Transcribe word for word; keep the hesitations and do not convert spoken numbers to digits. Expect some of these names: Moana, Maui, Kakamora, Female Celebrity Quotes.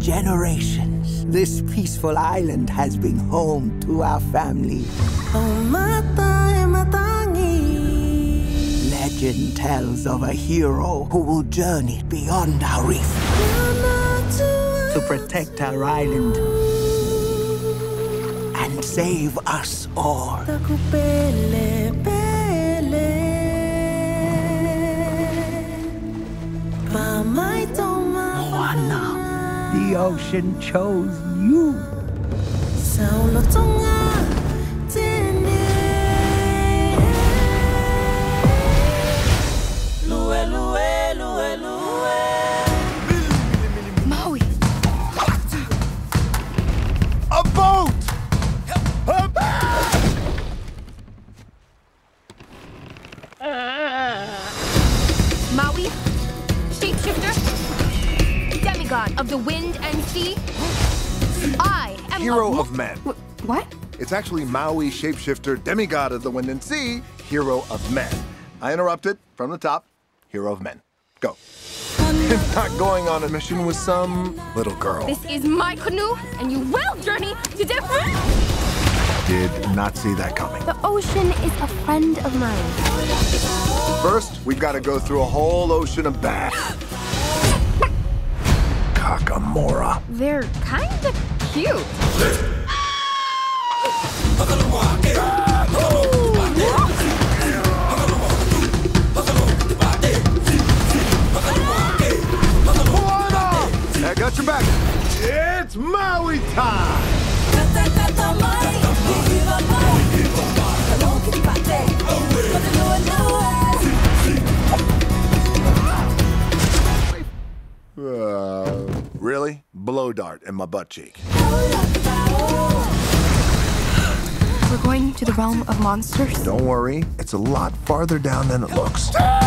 generations. This peaceful island has been home to our family. Legend tells of a hero who will journey beyond our reef to protect our island and save us all. Moana, the ocean chose you. Maui! A boat! A boat! Maui? Shapeshifter, demigod of the wind and sea. I am hero of men. Wh what? It's actually Maui, shapeshifter, demigod of the wind and sea, hero of men. I interrupted from the top. Hero of men. Go. If not going on a mission with some little girl. This is my canoe, and you will journey to different. Did not see that coming. The ocean is a friend of mine. First, we've got to go through a whole ocean of bats. Kakamora. They're kind of cute. Moana! I got your back. It's Maui time. Uh, really? Blow dart in my butt cheek. We're going to the realm of monsters. Don't worry, it's a lot farther down than it looks.